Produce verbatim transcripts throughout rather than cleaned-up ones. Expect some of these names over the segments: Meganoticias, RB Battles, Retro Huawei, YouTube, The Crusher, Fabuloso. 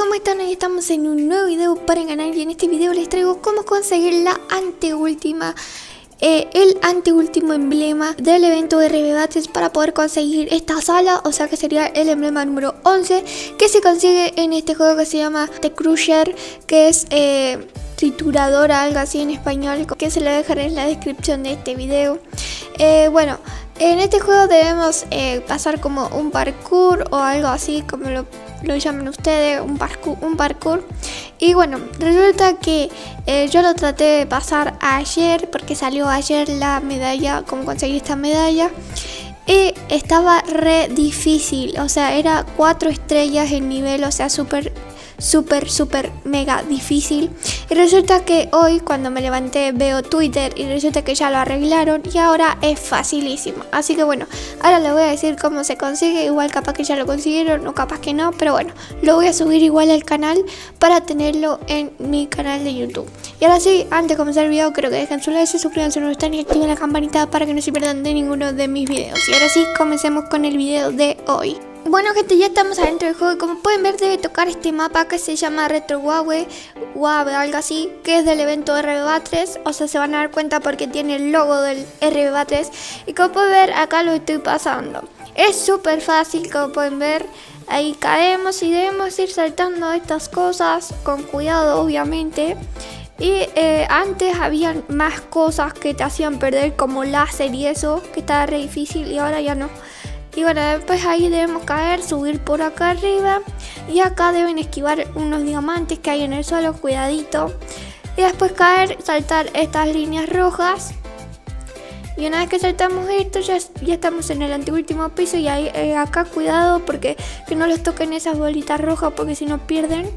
¿Cómo están? Hoy estamos en un nuevo video para el canal y en este video les traigo cómo conseguir la anteúltima, eh, el anteúltimo emblema del evento de R B Battles para poder conseguir esta sala, o sea que sería el emblema número once que se consigue en este juego que se llama The Crusher, que es eh, trituradora, algo así en español, que se lo dejaré en la descripción de este video. Eh, bueno, en este juego debemos eh, pasar como un parkour o algo así, como lo lo llaman ustedes, un parkour, un parkour. Y bueno, resulta que eh, yo lo traté de pasar ayer porque salió ayer la medalla, como conseguí esta medalla, y estaba re difícil, o sea, era cuatro estrellas el nivel, o sea, súper súper súper mega difícil. Y resulta que hoy cuando me levanté veo Twitter y resulta que ya lo arreglaron y ahora es facilísimo, así que bueno, ahora les voy a decir cómo se consigue. Igual capaz que ya lo consiguieron o capaz que no, pero bueno, lo voy a subir igual al canal para tenerlo en mi canal de YouTube. Y ahora sí, antes de comenzar el video, creo que dejen su like, se suscriban si no lo están y activen la campanita para que no se pierdan de ninguno de mis videos. Y ahora sí, comencemos con el video de hoy. Bueno gente, ya estamos adentro del juego y como pueden ver debe tocar este mapa que se llama Retro Huawei, Huawei, algo así, que es del evento R B Battles, o sea se van a dar cuenta porque tiene el logo del R B Battles. Y como pueden ver acá lo estoy pasando, es súper fácil como pueden ver, ahí caemos y debemos ir saltando estas cosas con cuidado obviamente. Y eh, antes habían más cosas que te hacían perder como láser y eso, que estaba re difícil y ahora ya no. Y bueno, después ahí debemos caer, subir por acá arriba. Y acá deben esquivar unos diamantes que hay en el suelo, cuidadito. Y después caer, saltar estas líneas rojas. Y una vez que saltamos esto, ya, ya estamos en el anteúltimo piso. Y ahí, eh, acá cuidado porque que no les toquen esas bolitas rojas porque si no pierden.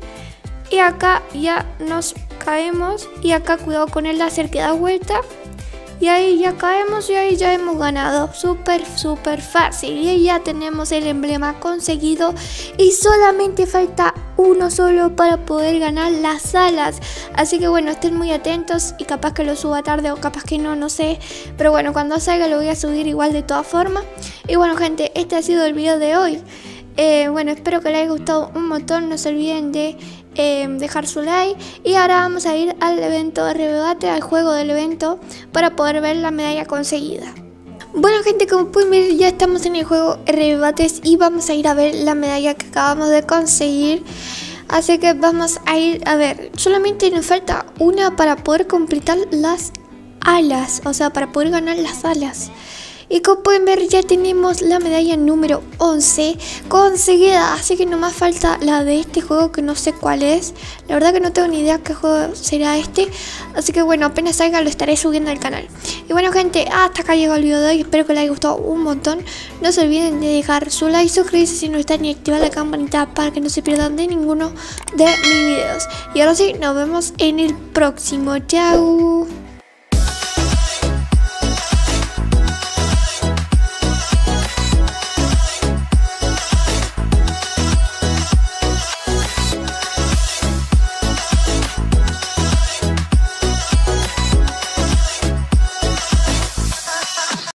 Y acá ya nos caemos. Y acá cuidado con el láser que da vuelta. Y ahí ya caemos y ahí ya hemos ganado, súper súper fácil. Y ahí ya tenemos el emblema conseguido y solamente falta uno solo para poder ganar las alas. Así que bueno, estén muy atentos y capaz que lo suba tarde o capaz que no, no sé. Pero bueno, cuando salga lo voy a subir igual de todas formas. Y bueno gente, este ha sido el video de hoy. Eh, bueno, espero que les haya gustado un montón, no se olviden de eh, dejar su like. Y ahora vamos a ir al evento de R B Battles, al juego del evento, para poder ver la medalla conseguida. Bueno gente, como pueden ver ya estamos en el juego R B Battles y vamos a ir a ver la medalla que acabamos de conseguir. Así que vamos a ir a ver, solamente nos falta una para poder completar las alas, o sea para poder ganar las alas. Y como pueden ver ya tenemos la medalla número once conseguida, así que nomás falta la de este juego que no sé cuál es. La verdad que no tengo ni idea qué juego será este, así que bueno, apenas salga lo estaré subiendo al canal. Y bueno gente, hasta acá llegó el video de hoy, espero que les haya gustado un montón. No se olviden de dejar su like, suscribirse si no están y activar la campanita para que no se pierdan de ninguno de mis videos. Y ahora sí, nos vemos en el próximo, chao.